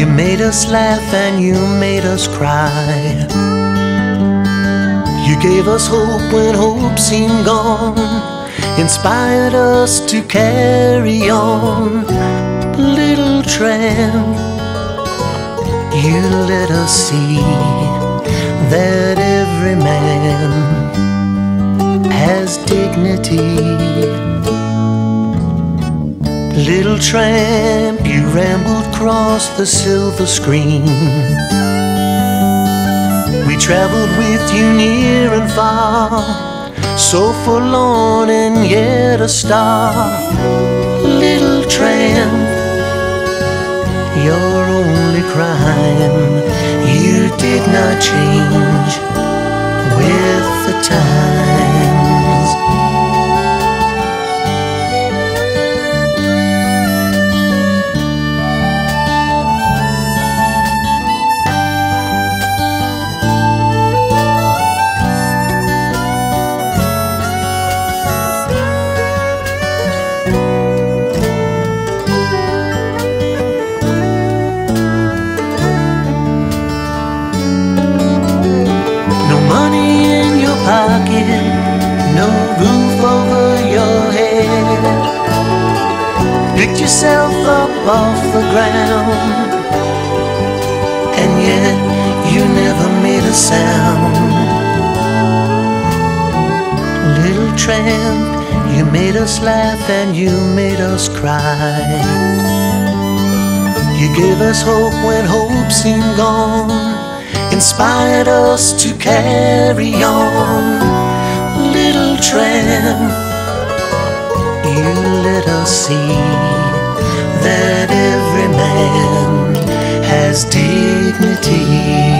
You made us laugh and you made us cry. You gave us hope when hope seemed gone, inspired us to carry on. Little tramp, you let us see that every man has dignity. Little tramp, you rambled across the silver screen. We traveled with you near and far, so forlorn and yet a star. Little tramp, your only crime, you did not change with the times. No roof over your head. Picked yourself up off the ground, and yet you never made a sound. Little tramp, you made us laugh and you made us cry. You gave us hope when hope seemed gone, inspired us to carry on. Little tramp, you let us see that every man has dignity.